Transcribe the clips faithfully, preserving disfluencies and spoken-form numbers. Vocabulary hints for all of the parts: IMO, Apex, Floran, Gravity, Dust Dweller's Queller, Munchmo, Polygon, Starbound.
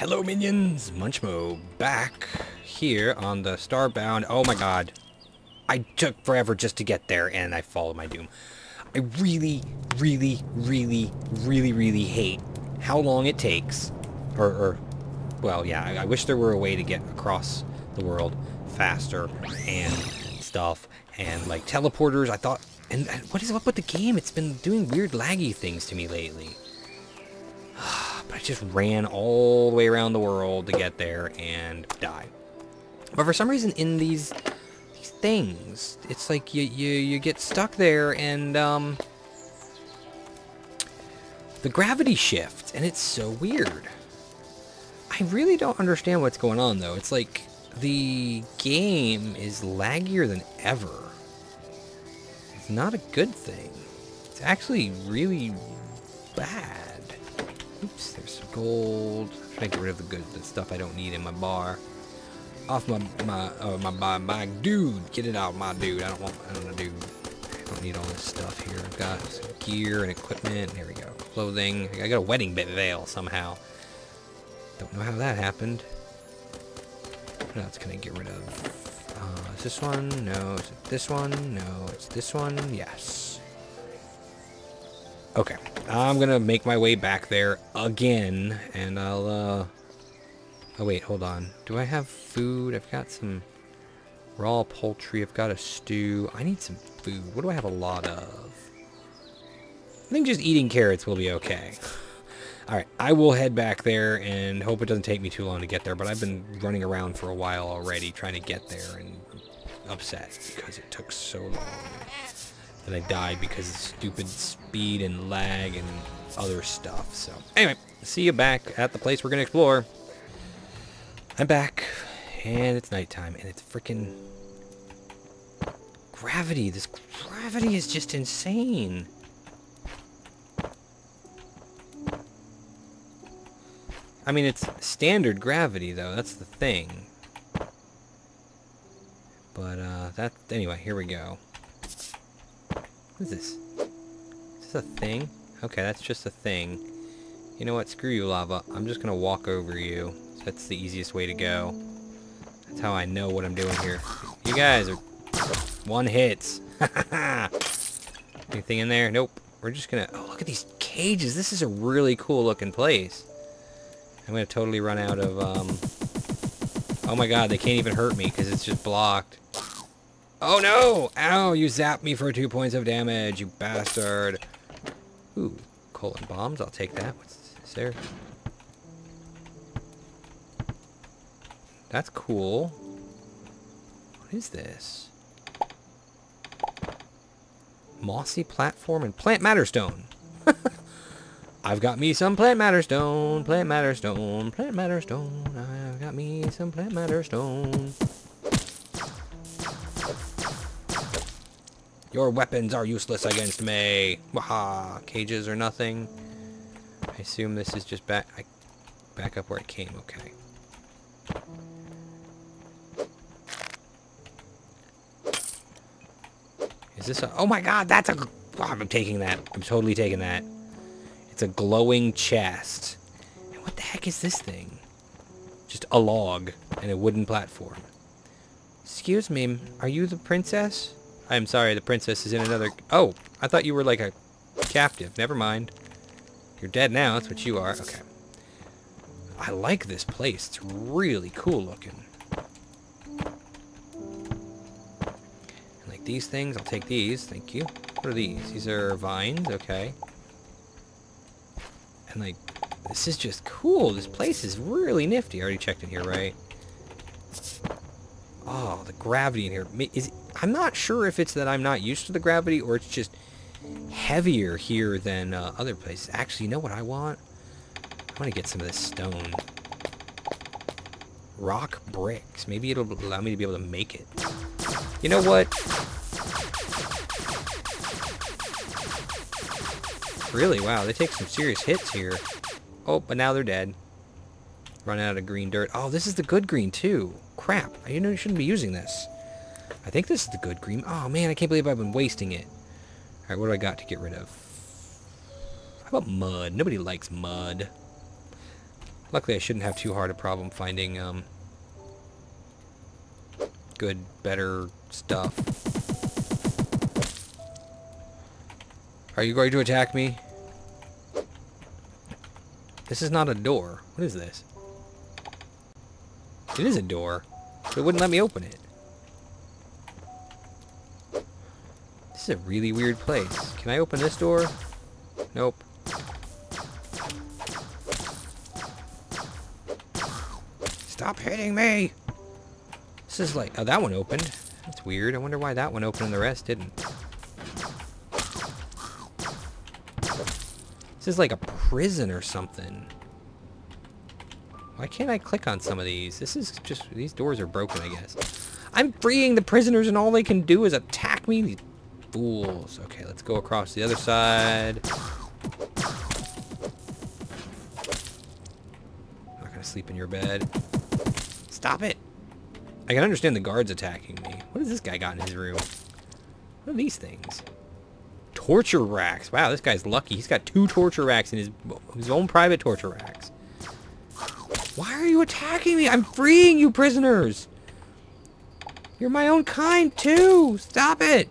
Hello minions, Munchmo back here on the Starbound. Oh my god, I took forever just to get there and I followed my doom. I really, really, really, really, really hate how long it takes, or, or well, yeah, I, I wish there were a way to get across the world faster and stuff, and like teleporters, I thought, and, and what is up with the game? It's been doing weird laggy things to me lately. But I just ran all the way around the world to get there and die. But for some reason in these these things, it's like you you, you get stuck there and um, the gravity shifts and it's so weird. I really don't understand what's going on though. It's like the game is laggier than ever. It's not a good thing. It's actually really bad. Oops, there's some gold. I'm trying to get rid of the good the stuff I don't need in my bar. Off my my uh, my, my my dude, get it out, my dude. I don't want I don't want a dude. I don't need all this stuff here. I've got some gear and equipment. There we go. Clothing. I got a wedding bit veil somehow. Don't know how that happened. What else can I get rid of? Uh, is this one? No. Is it this one? No. It's this one. Yes. Okay. I'm going to make my way back there again, and I'll, uh... oh, wait, hold on. Do I have food? I've got some raw poultry. I've got a stew. I need some food. What do I have a lot of? I think just eating carrots will be okay. Alright, I will head back there and hope it doesn't take me too long to get there, but I've been running around for a while already trying to get there and I'm upset because it took so long. That I died because of stupid speed and lag and other stuff. So anyway, see you back at the place we're gonna explore. I'm back, and it's nighttime, and it's freaking gravity. This gravity is just insane. I mean, it's standard gravity though. That's the thing. But uh, that anyway. Here we go. What is this? Is this a thing? Okay, that's just a thing. You know what? Screw you, lava. I'm just gonna walk over you. That's the easiest way to go. That's how I know what I'm doing here. You guys are one hits. Anything in there? Nope. We're just gonna... oh, look at these cages. This is a really cool looking place. I'm gonna totally run out of... Um... oh my god, they can't even hurt me because it's just blocked. Oh no! Ow, you zapped me for two points of damage, you bastard. Ooh, coal and bombs, I'll take that. What's is there? That's cool. What is this? Mossy platform and plant matter stone. I've got me some plant matter stone, plant matter stone, plant matter stone. I've got me some plant matter stone. Your weapons are useless against me. Waha! Cages are nothing. I assume this is just back. I, back up where I came. Okay. Is this a? Oh my God! That's a. Oh, I'm taking that. I'm totally taking that. It's a glowing chest. And what the heck is this thing? Just a log and a wooden platform. Excuse me. Are you the princess? I'm sorry, the princess is in another... oh, I thought you were like a captive. Never mind. You're dead now. That's what you are. Okay. I like this place. It's really cool looking. And like these things, I'll take these. Thank you. What are these? These are vines. Okay. And like, this is just cool. This place is really nifty. I already checked in here, right? Oh, the gravity in here. Is it... I'm not sure if it's that I'm not used to the gravity or it's just heavier here than uh, other places. Actually, you know what I want? I want to get some of this stone. Rock bricks. Maybe it'll allow me to be able to make it. You know what? Really? Wow, they take some serious hits here. Oh, but now they're dead. Run out of green dirt. Oh, this is the good green too. Crap. I you know you shouldn't be using this. I think this is the good green. Oh man, I can't believe I've been wasting it. Alright, what do I got to get rid of? How about mud? Nobody likes mud. Luckily, I shouldn't have too hard a problem finding um, good, better stuff. Are you going to attack me? This is not a door. What is this? It is a door, but it wouldn't let me open it. This is a really weird place. Can I open this door? Nope. Stop hitting me! This is like... Oh, that one opened. That's weird. I wonder why that one opened and the rest didn't. This is like a prison or something. Why can't I click on some of these? This is just... These doors are broken, I guess. I'm freeing the prisoners and all they can do is attack me? These fools. Okay, let's go across the other side. I'm not gonna sleep in your bed. Stop it! I can understand the guards attacking me. What has this guy got in his room? What are these things? Torture racks. Wow, this guy's lucky. He's got two torture racks in his, his own private torture racks. Why are you attacking me? I'm freeing you prisoners! You're my own kind too! Stop it!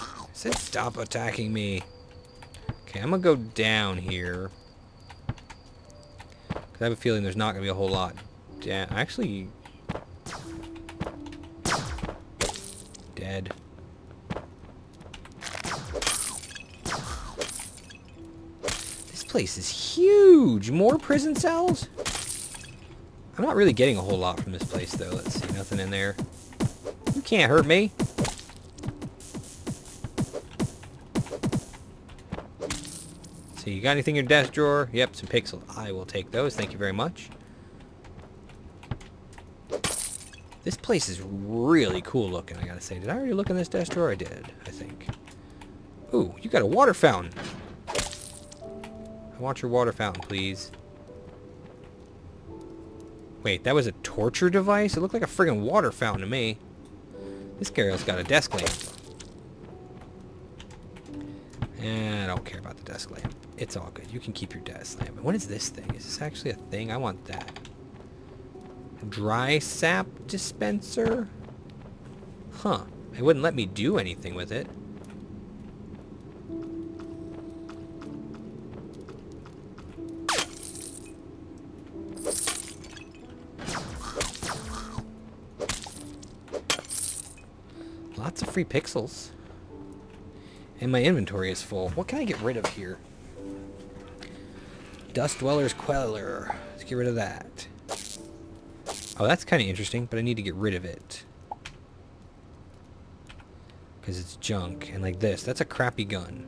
I said stop attacking me. Okay, I'm gonna go down here. I have a feeling there's not going to be a whole lot. Da- actually... Dead. This place is huge! More prison cells? I'm not really getting a whole lot from this place, though. Let's see, nothing in there. You can't hurt me! So you got anything in your desk drawer? Yep, some pixels. I will take those. Thank you very much. This place is really cool looking, I gotta say. Did I already look in this desk drawer? I did, I think. Ooh, you got a water fountain. I want your water fountain, please. Wait, that was a torture device? It looked like a friggin' water fountain to me. This girl's got a desk lamp. Eh, I don't care about the desk lamp. It's all good. You can keep your desk lamp. What is this thing? Is this actually a thing? I want that. Dry sap dispenser? Huh. It wouldn't let me do anything with it. Lots of free pixels. And my inventory is full. What can I get rid of here? Dust Dweller's Queller. Let's get rid of that. Oh, that's kind of interesting, but I need to get rid of it. Because it's junk. And like this. That's a crappy gun.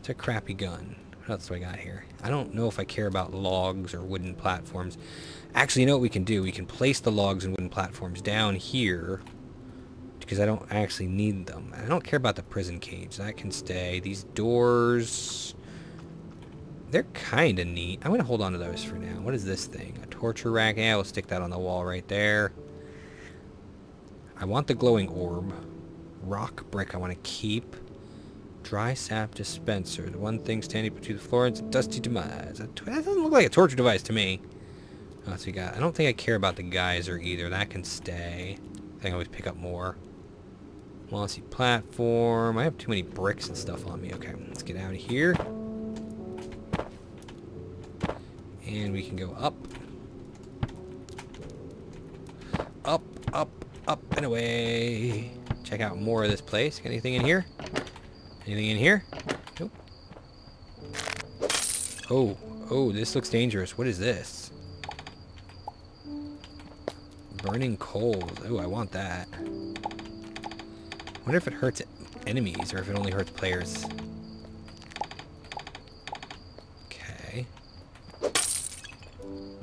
It's a crappy gun. What else do I got here? I don't know if I care about logs or wooden platforms. Actually, you know what we can do? We can place the logs and wooden platforms down here. Because I don't actually need them. I don't care about the prison cage. That can stay. These doors... They're kind of neat. I'm going to hold on to those for now. What is this thing? A torture rack? Yeah, we'll stick that on the wall right there. I want the glowing orb. Rock brick I want to keep. Dry sap dispenser. The one thing standing between the floor and dusty demise. That doesn't look like a torture device to me. What else we got? I don't think I care about the geyser either. That can stay. I can always pick up more. Mossy platform. I have too many bricks and stuff on me. Okay, let's get out of here. And we can go up. Up, up, up, and away. Check out more of this place. Got anything in here? Anything in here? Nope. Oh, oh, this looks dangerous. What is this? Burning coals. Oh, I want that. I wonder if it hurts enemies or if it only hurts players. Okay. Am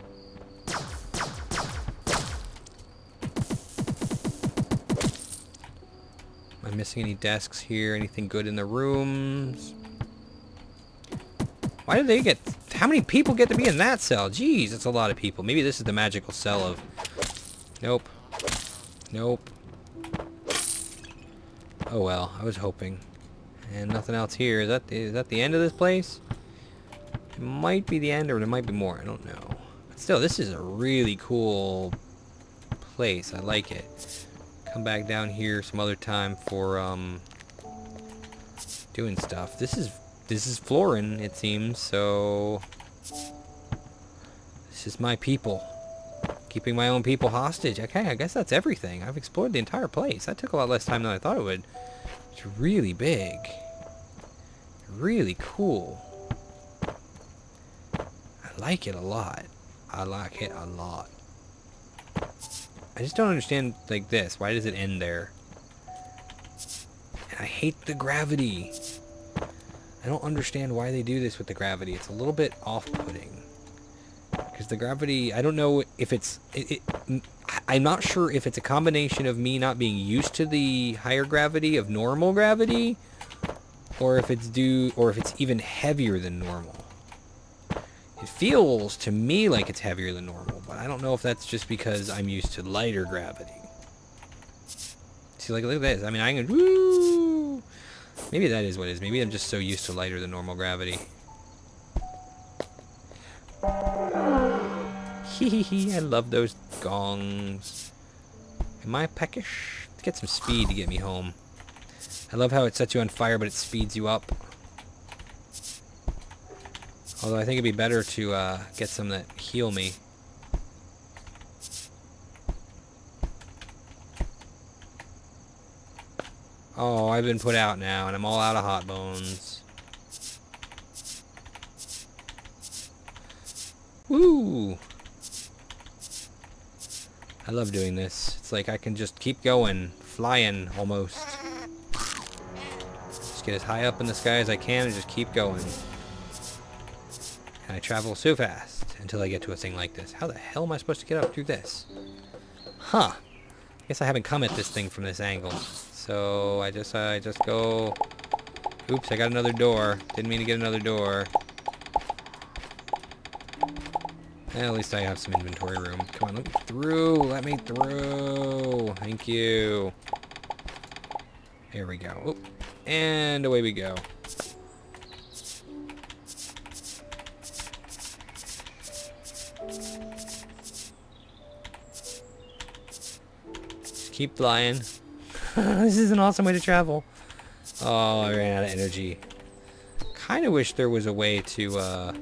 I missing any desks here? Anything good in the rooms? Why do they get... How many people get to be in that cell? Jeez, that's a lot of people. Maybe this is the magical cell of... Nope. Nope. Oh well, I was hoping. and nothing else here. Is that is that the end of this place? It might be the end, or there might be more. I don't know. But still, this is a really cool place. I like it. Come back down here some other time for um doing stuff. This is this is Floran, it seems. So this is my people. Keeping my own people hostage. Okay, I guess that's everything. I've explored the entire place. That took a lot less time than I thought it would. It's really big. Really cool. I like it a lot. I like it a lot. I just don't understand, like, this. Why does it end there? And I hate the gravity. I don't understand why they do this with the gravity. It's a little bit off-putting. Because the gravity, I don't know if it's, it, it, I'm not sure if it's a combination of me not being used to the higher gravity of normal gravity, or if it's due, or if it's even heavier than normal. It feels to me like it's heavier than normal, but I don't know if that's just because I'm used to lighter gravity. See, like, look at this. I mean, I can, woo! Maybe that is what it is. Maybe I'm just so used to lighter than normal gravity. I love those gongs. Am I peckish? Let's get some speed to get me home. I love how it sets you on fire, but it speeds you up. Although I think it'd be better to uh, get some that heal me. Oh, I've been put out now, and I'm all out of hot bones. Woo! I love doing this. It's like I can just keep going, flying almost. Just get as high up in the sky as I can and just keep going. And I travel so fast until I get to a thing like this. How the hell am I supposed to get up through this? Huh. I guess I haven't come at this thing from this angle. So I just, uh, I just go... Oops, I got another door. Didn't mean to get another door. At least I have some inventory room. Come on, let me through. Let me through. Thank you. Here we go. Oop. And away we go. Just keep flying. This is an awesome way to travel. Oh, I ran out of energy. Kind of wish there was a way to... Uh,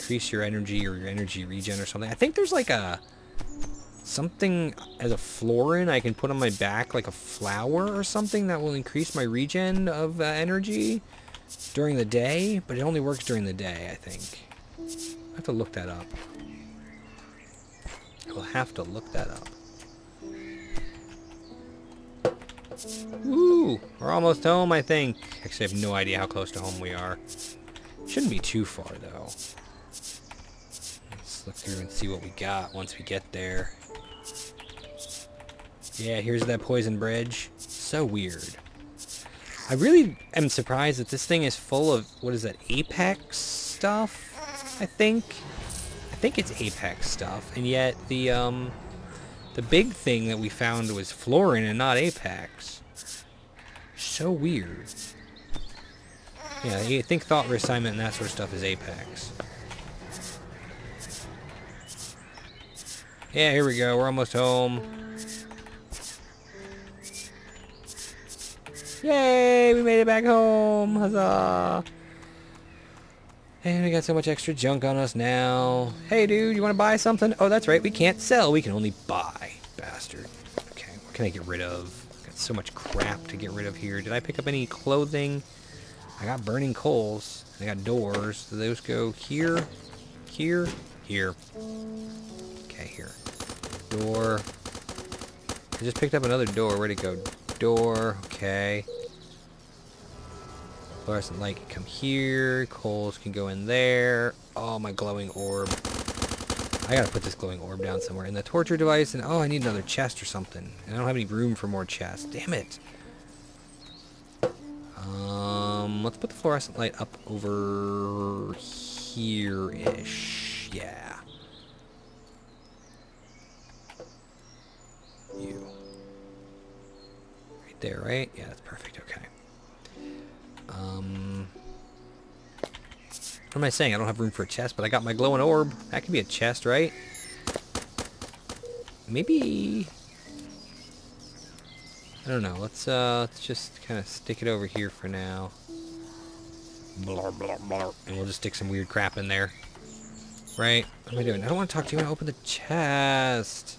increase your energy or your energy regen or something. I think there's like a something as a Floran I can put on my back, like a flower or something, that will increase my regen of uh, energy during the day, but it only works during the day, I think. I have to look that up. I will have to look that up. Woo! We're almost home, I think. Actually, I have no idea how close to home we are. Shouldn't be too far, though. Let's look through and see what we got once we get there. Yeah, here's that poison bridge. So weird. I really am surprised that this thing is full of, what is that, Apex stuff? I think. I think it's Apex stuff, and yet the um, the big thing that we found was Floran and not Apex. So weird. Yeah, I think thought reassignment and that sort of stuff is Apex. Yeah, here we go. We're almost home. Yay! We made it back home! Huzzah! And we got so much extra junk on us now. Hey, dude, you want to buy something? Oh, that's right. We can't sell. We can only buy. Bastard. Okay, what can I get rid of? Got so much crap to get rid of here. Did I pick up any clothing? I got burning coals. I got doors. So those go here, here, here. Okay, here. Door. I just picked up another door. Where'd it go? Door. Okay. Fluorescent light can come here. Coals can go in there. Oh, my glowing orb. I gotta put this glowing orb down somewhere. And the torture device. And oh, I need another chest or something. And I don't have any room for more chests. Damn it. Um, let's put the fluorescent light up over here-ish. Yeah. You. Right there, right? Yeah, that's perfect. Okay. Um. What am I saying? I don't have room for a chest, but I got my glowing orb. That can be a chest, right? Maybe... I don't know. Let's, uh, let's just kind of stick it over here for now. Blah, blah, blah. And we'll just stick some weird crap in there. Right? What am I doing? I don't want to talk to you. I want to open the chest.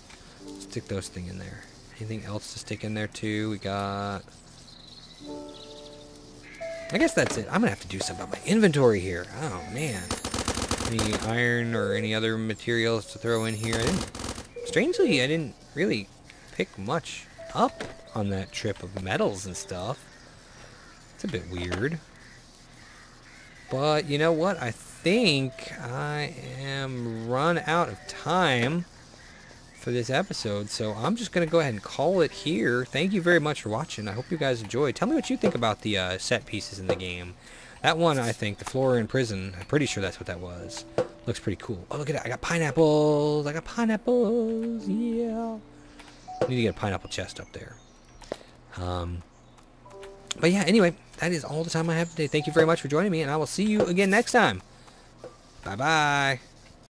Stick those things in there. Anything else to stick in there, too? We got... I guess that's it. I'm going to have to do something about my inventory here. Oh, man. Any iron or any other materials to throw in here? I didn't... Strangely, I didn't really pick much up on that trip of metals and stuff. It's a bit weird. But you know what? I think I am run out of time for this episode, so I'm just going to go ahead and call it here. Thank you very much for watching. I hope you guys enjoyed. Tell me what you think about the uh, set pieces in the game. That one, I think, the Floran prison, I'm pretty sure that's what that was. Looks pretty cool. Oh, look at that. I got pineapples. I got pineapples. Yeah. Need to get a pineapple chest up there. Um, but yeah, anyway, that is all the time I have today. Thank you very much for joining me, and I will see you again next time. Bye-bye.